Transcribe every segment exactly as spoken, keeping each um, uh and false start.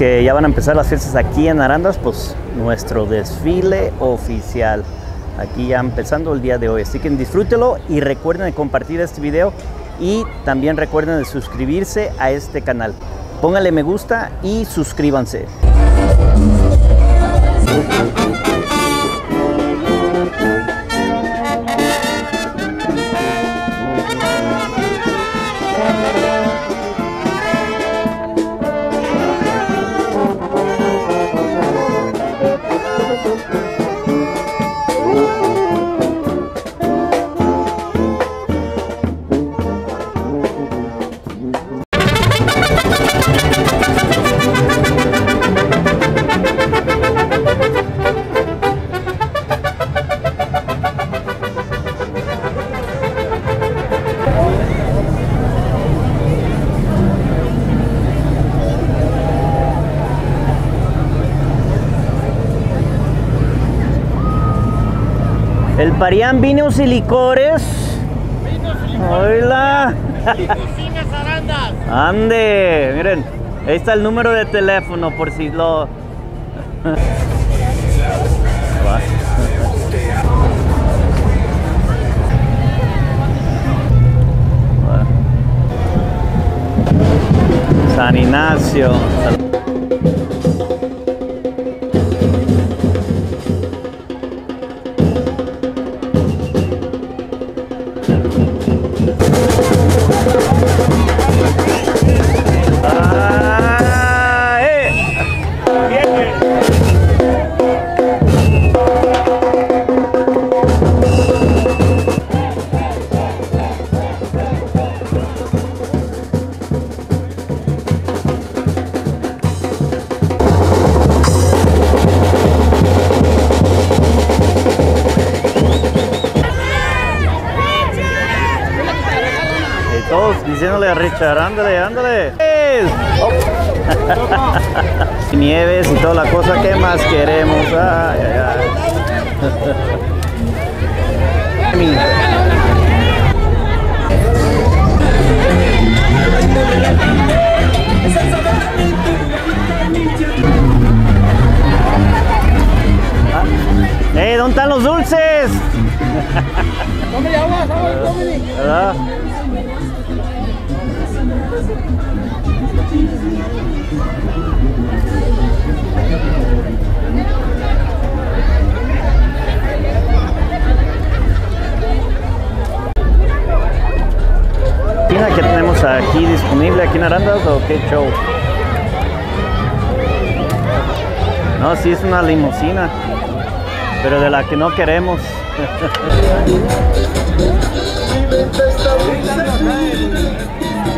que ya van a empezar las fiestas aquí en Arandas, pues nuestro desfile oficial. Aquí ya empezando el día de hoy, así que disfrútelo y recuerden de compartir este video y también recuerden de suscribirse a este canal. Pónganle me gusta y suscríbanse. El Parián Vinos y Licores. Vinos y Licores. Hola. Oficinas Arandas. Ande, miren, ahí está el número de teléfono por si lo... San Ignacio. Diciéndole a Richard, ándale, ándale. Oh. Nieves y toda la cosa, ¿qué más queremos? Ay, ay, ay. ¡Eh, dónde están los dulces! ¡Cómele agua, agua, cómele! ¿Verdad? Mira que tenemos aquí disponible aquí en Arandas, o qué show. No, sí es una limusina, pero de la que no queremos.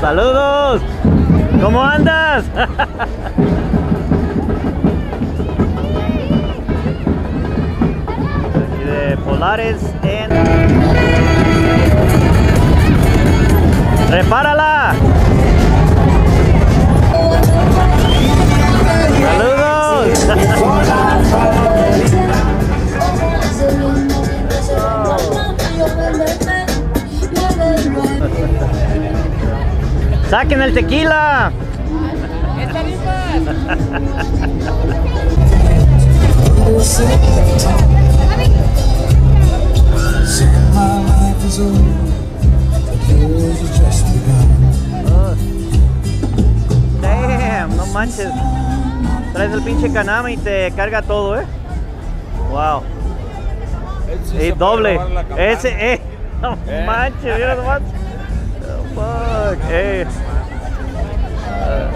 ¡Saludos! ¿Cómo andas? De Polares en... ¡Repárala! ¡Saludos! ¡Saquen el tequila! ¡Está oh. ¡Damn! ¡No manches! Traes el pinche canama y te carga todo, ¿eh? ¡Wow! Sí ¡y doble! ¡Ese, eh! ¡No eh. manches! ¡Mira nomás! Fuck, hey. uh,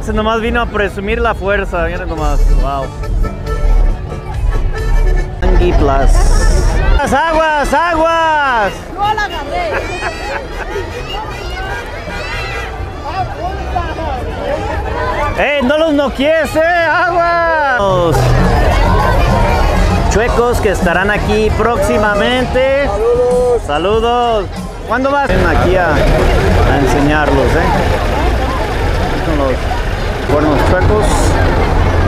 ese nomás vino a presumir la fuerza, miren nomás, wow. Angie Plus. ¡Aguas, aguas, aguas! No la agarré. ¡Eh, no los noquees, eh! ¡Aguas! Los chuecos que estarán aquí próximamente. ¡Saludos! ¡Saludos! ¿Cuándo vas? Ven aquí a, a enseñarlos, eh. Con los cuernos chuecos.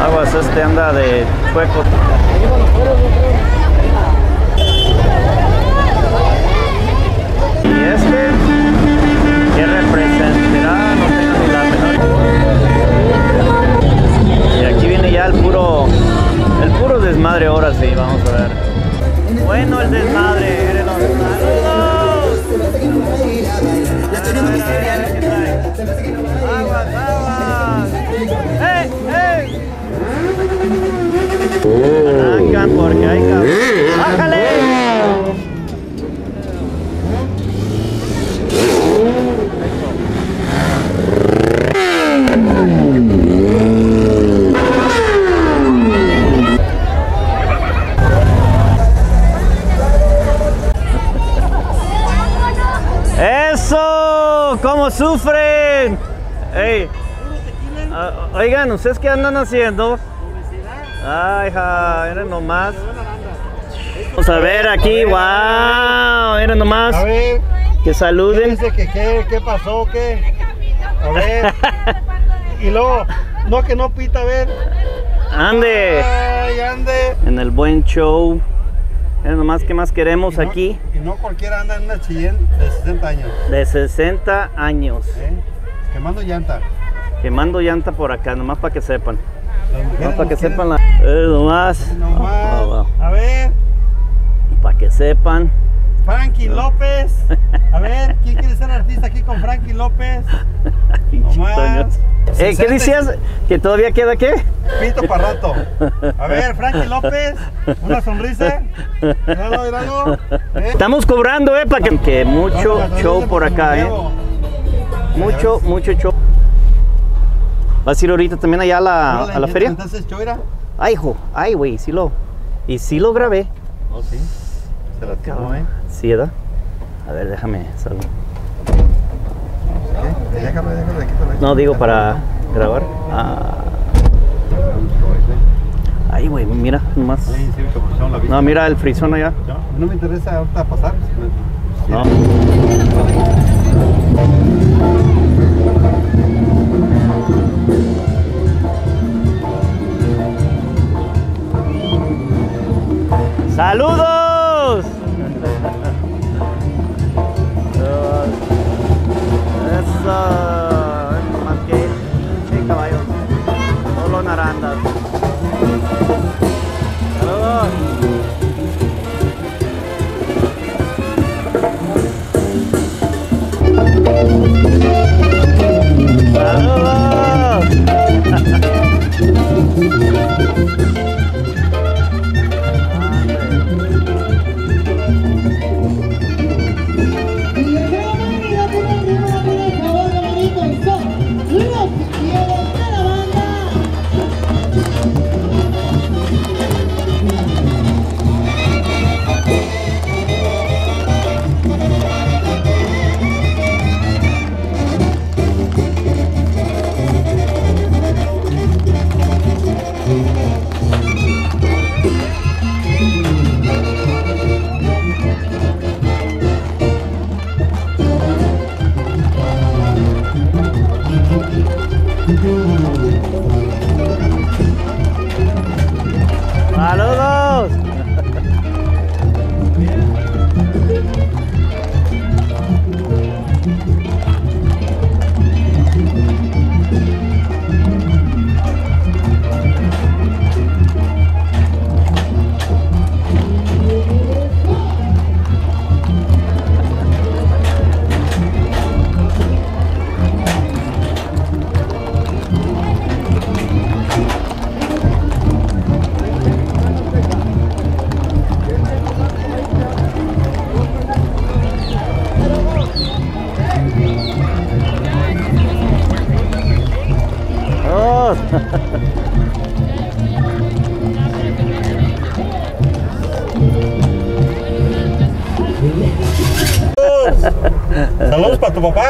Aguas, este anda de chueco. Y este, ¿qué representará? No tengo ni la menor. Y aquí viene ya el puro, el puro desmadre ahora sí, vamos a ver. Bueno, el desmadre, eres los malos. Aguas, aguas. ¡Eh, eh! Arrancan porque hay que... ¡Bájale! ¿Cómo sufren? Ey. Uh, oigan, ¿ustedes qué andan haciendo? Ay, ja, miren nomás. Vamos a ver aquí, wow, miren nomás. A ver, que saluden. ¿Qué, que, qué, qué pasó? ¿Qué? A ver. Y luego, no que no pita, a ver. Ande. Ay, ande. En el buen show. Miren nomás que más queremos y no, aquí. Y no cualquiera anda en una Cheyenne de sesenta años. De sesenta años. ¿Eh? Quemando llanta. Quemando llanta por acá, nomás para que sepan. No, para que quieren... sepan la... Eh, nomás. nomás. Oh, oh, oh. A ver. Para que sepan. Frankie López. A ver, ¿quién quiere ser artista aquí con Frankie López? Nomás. Eh, ¿Qué decías? ¿Que todavía queda qué? Pito para rato. A ver, Frankie López, una sonrisa. Míralo, míralo. Eh. Estamos cobrando, eh, para que... que mucho no, show por acá, eh. Mucho, mucho show. ¿Vas a ir ahorita también allá a la, a la feria? Entonces, choira. Ay, hijo, ay, güey, sí lo... Y sí lo grabé. Oh, sí. Se la tiró, eh. Sí, ¿verdad? A ver, déjame salir. ¿Qué? Déjame, déjame, déjame. No, digo para grabar. Ah. Ay, güey, mira, nomás. No, mira el frisón allá. No me interesa ahorita pasar. No. ¡Saludos! Eso, más que sí, caballos, solo en Arandas. Saludos. Saludos. ¡Saludos! Saludos para tu papá.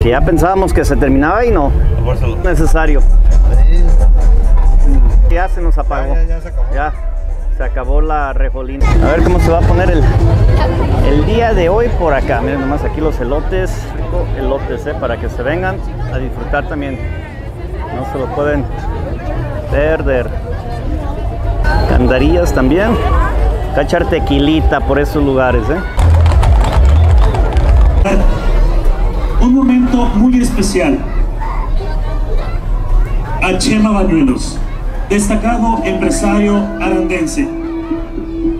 Que ya pensábamos que se terminaba y no. Es necesario. Ya se nos apagó. Ya, ya, ya se acabó. Ya se acabó la rejolina. A ver cómo se va a poner el, el día de hoy por acá. Miren nomás aquí los elotes. Rico elotes, eh, para que se vengan a disfrutar también. No se lo pueden perder. Candarillas también. Cachar tequilita por esos lugares, eh. Un momento muy especial a Chema Bañuelos, destacado empresario arandense.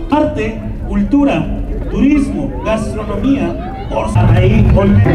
Arte, cultura, turismo, gastronomía, por ahí.